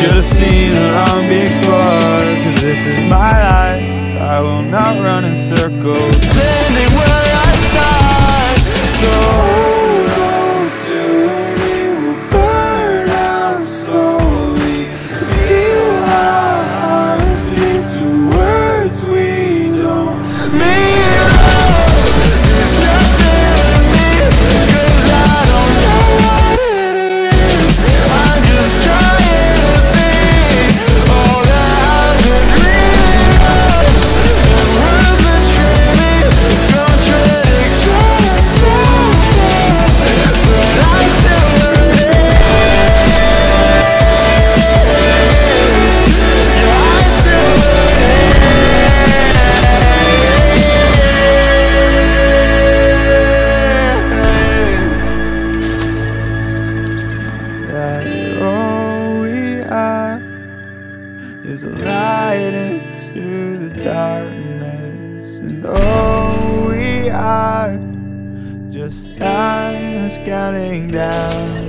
Should've seen it long before, cause this is my life, I will not run in circles. Standing where I start, so hold on to me, we'll burn out slowly. Feel our hearts lead to words we don't mean. There's nothing in me, cause I don't know what it is. I'm just trying to be all that I've been dreaming of. The words that treat me contradict what I stand for, but I still believe. Yeah, I still believe that all we are is a light into the darkness, and all we are just eyes counting down.